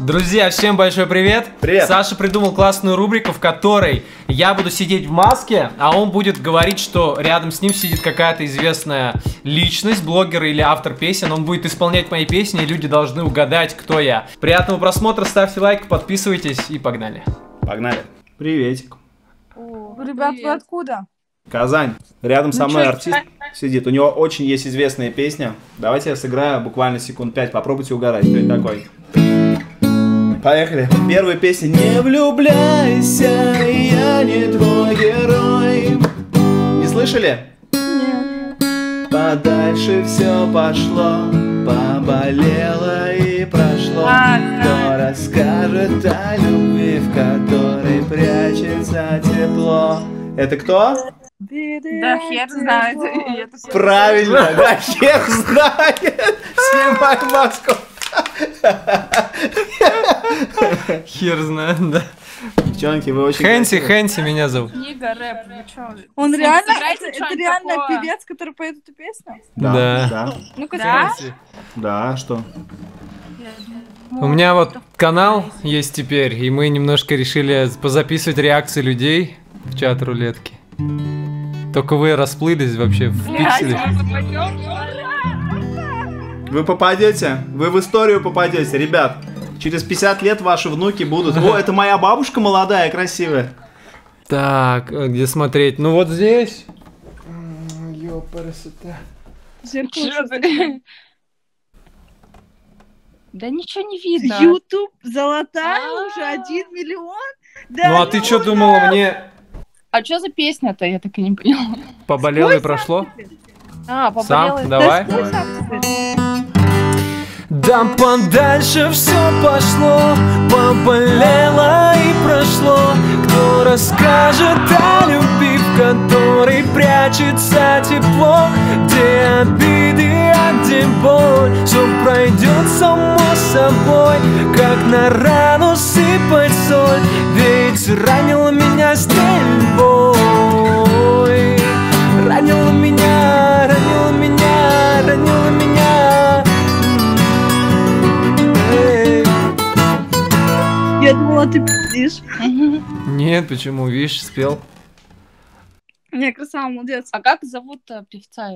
Друзья, всем большой привет. Привет. Саша придумал классную рубрику, в которой я буду сидеть в маске, а он будет говорить, что рядом с ним сидит какая-то известная личность, блогер или автор песен. Он будет исполнять мои песни, и люди должны угадать, кто я. Приятного просмотра, ставьте лайк, подписывайтесь и погнали. Погнали. Приветик. О, ребят, привет. Вы откуда? Казань. Рядом со мной артист сидит. У него очень есть известная песня. Давайте я сыграю буквально секунд 5. Попробуйте угадать, кто это такой. Поехали. Первая песня. Не влюбляйся, я не твой герой. Не слышали? Нет. Подальше все пошло, поболело и прошло. Кто расскажет о любви, в которой прячется тепло? Это кто? Да хер знает. Правильно, да хер знает. Снимай маску. Хер знает, да. Девчонки, вы очень... Хэнси меня зовут. Книга, рэп, ну чё? Он реально, это реально певец, который поет эту песню? Да. Ну-ка, да? Да, что? У меня вот канал есть теперь, и мы немножко решили позаписывать реакции людей в чат рулетки. Только вы расплылись вообще в пиксели. Вы попадете, вы в историю попадете, ребят. Через 50 лет ваши внуки будут... О, это моя бабушка молодая, красивая. Так, где смотреть? Ну вот здесь. Да ничего не видно. YouTube золотая уже, 1 миллион? Ну а ты что думала, мне... А что за песня-то, я так и не поняла. Поболело и прошло? А, поболело. Сам, давай. Да подальше все пошло, поболело и прошло. Кто расскажет о любви, в которой прячется тепло? Где обиды, а где боль? Все пройдет само собой, как на рану сыпать соль. Ведь ранила меня стрельбой. Ранила меня, ранила меня, ранила меня. Я думала, ты пиздишь. Нет, почему? Видишь, спел. Не, красава, молодец. А как зовут певца?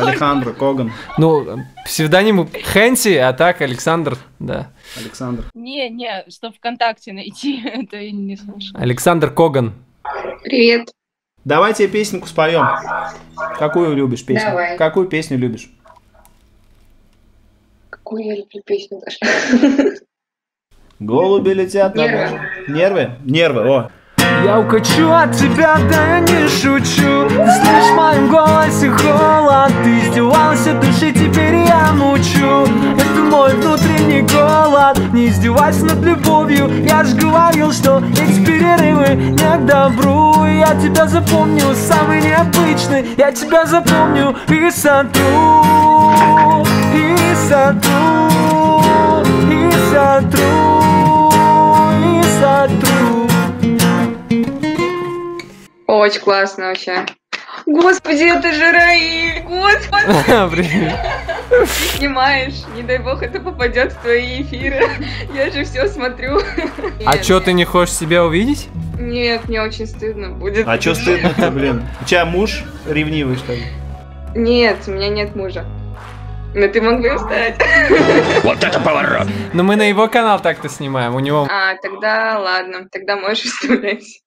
Александр Коган. Ну, псевдоним Хэнси, а так Александр, да. Александр. Не, что ВКонтакте найти, это я не слушаю. Александр Коган. Привет. Давай тебе песенку споем. Какую любишь песню? Давай. Какую песню любишь? Какую я люблю песню даже? Голуби летят на башню. Нервы? Нервы, о. Я укачу от тебя, да я не шучу. Ты слышишь в моем голосе холод. Ты издевалась от души, теперь я мучу. Это мой внутренний голод. Не издевайся над любовью. Я ж говорил, что эти перерывы не к добру. Я тебя запомню, самый необычный. Я тебя запомню и сотру, и сотру, и сотру, и сотру. Очень классно вообще. Господи, это же Раиль, господи. Ты снимаешь, не дай бог это попадет в твои эфиры. Я же все смотрю. А что, ты не хочешь себя увидеть? Нет, мне очень стыдно будет. А что стыдно-то, блин? У тебя муж ревнивый, что ли? Нет, у меня нет мужа. Но ты мог бы встать. Вот это поворот. Но мы на его канал так-то снимаем, у него... А, тогда ладно, тогда можешь вставлять.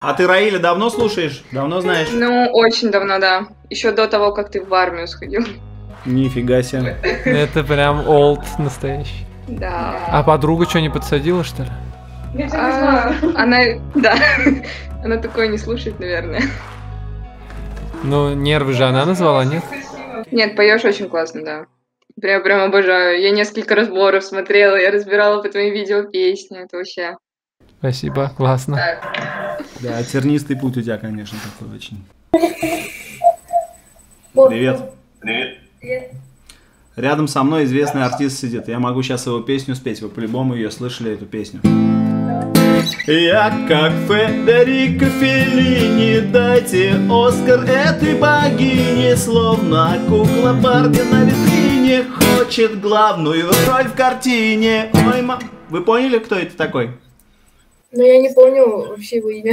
А ты Раиля давно слушаешь? Давно знаешь? Ну, очень давно, да. Еще до того, как ты в армию сходил. Нифига себе. Это прям олд настоящий. Да. А подруга что, не подсадила, что ли? Она, да. Она такое не слушает, наверное. Ну, нервы же она назвала, нет? Нет, поешь очень классно, да. Прям обожаю. Я несколько разборов смотрела, я разбирала по твоим видео песни, это вообще... Спасибо, классно. Так. Да, тернистый путь у тебя, конечно, такой очень. Привет. Привет. Привет. Рядом со мной известный артист сидит. Я могу сейчас его песню спеть. Вы по-любому ее слышали, эту песню. Я как Федерико Феллини, дайте Оскар этой богине. Словно кукла Барби на витрине, хочет главную роль в картине. Ой, мам. Вы поняли, кто это такой? Ну, я не помню вообще его имя.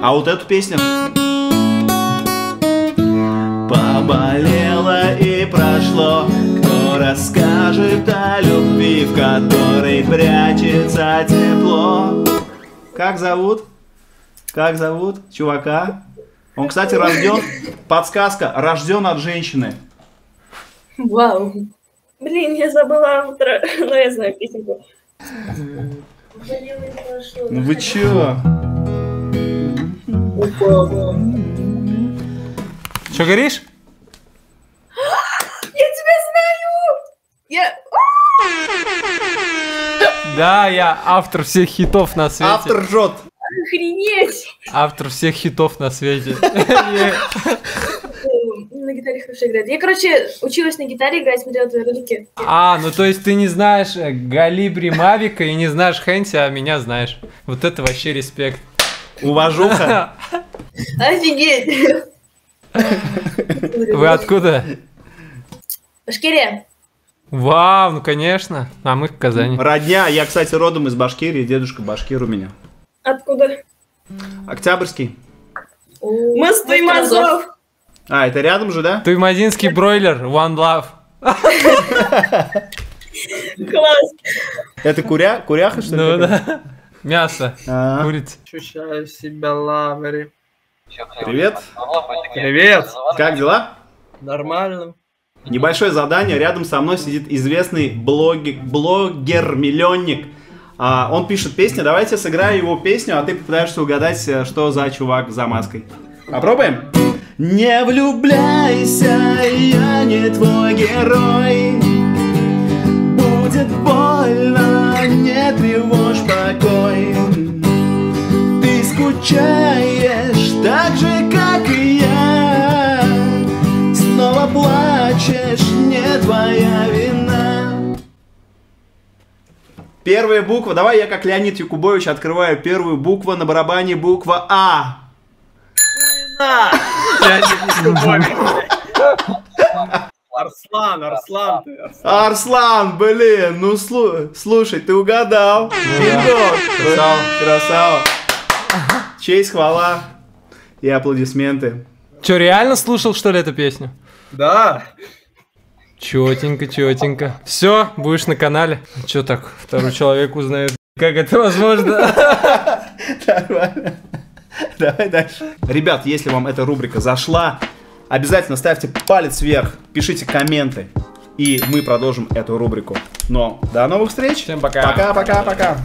А вот эту песню. Поболело и прошло. Кто расскажет о любви, в которой прячется тепло? Как зовут? Как зовут чувака? Он, кстати, рожден... Подсказка. Рожден от женщины. Вау. Блин, я забыла утро. Но я знаю песенку. Ну вы чё? Чё говоришь? Я тебя знаю! Я... Да, я автор всех хитов на свете. Автор жжет. Охренеть! Автор всех хитов на свете. На гитаре хорошо играет. Я, короче, училась на гитаре играть, смотрела твои ролики. А, ну то есть ты не знаешь Галибри Мавика и не знаешь Хэнси, а меня знаешь. Вот это вообще респект. Уважуха. Офигеть. Вы откуда? Башкирия. Вау, ну конечно. А мы в Казани. Родня. Я, кстати, родом из Башкирии. Дедушка башкир у меня. Откуда? Октябрьский. Мы с Туймазов. А, это рядом же, да? Туймазинский бройлер. One love. Класс. Это куряха, что ли? Ну да. Мясо. Курица. Ощущаю себя лаври. Привет. Привет. Как дела? Нормально. Небольшое задание. Рядом со мной сидит известный блогер-миллионник. Он пишет песню. Давайте я сыграю его песню, а ты попытаешься угадать, что за чувак за маской. Попробуем? Не влюбляйся, я не твой герой. Будет больно, не тревожь покой. Ты скучаешь так же, как и я. Снова плачешь, не твоя вина. Первая буква. Давай я, как Леонид Якубович, открываю первую букву. На барабане буква А. Арслан, блин, ну слушай, ты угадал. Красава, красава. Честь, хвала и аплодисменты. Че, реально слушал, что ли, эту песню? Да. Четенько, четенько. Все, будешь на канале. Че так, второй человек узнает. Как это возможно? Нормально. Давай дальше. Ребят, если вам эта рубрика зашла, обязательно ставьте палец вверх, пишите комменты, и мы продолжим эту рубрику. Но до новых встреч. Всем пока. Пока-пока-пока.